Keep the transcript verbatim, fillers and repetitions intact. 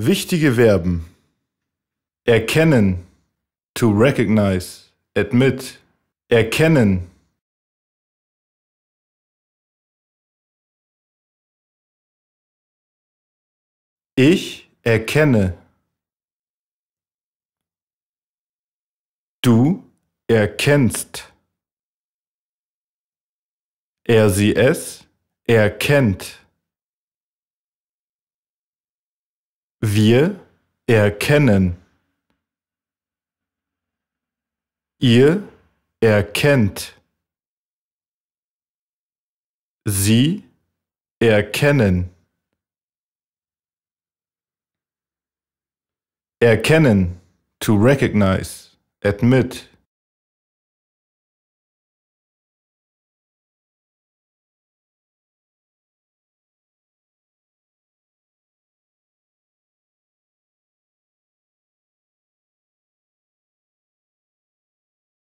Wichtige Verben: erkennen, to recognize, admit, erkennen. Ich erkenne. Du erkennst. Er, sie, es erkennt. Wir erkennen. Ihr erkennt. Sie erkennen. Erkennen, to recognize, admit.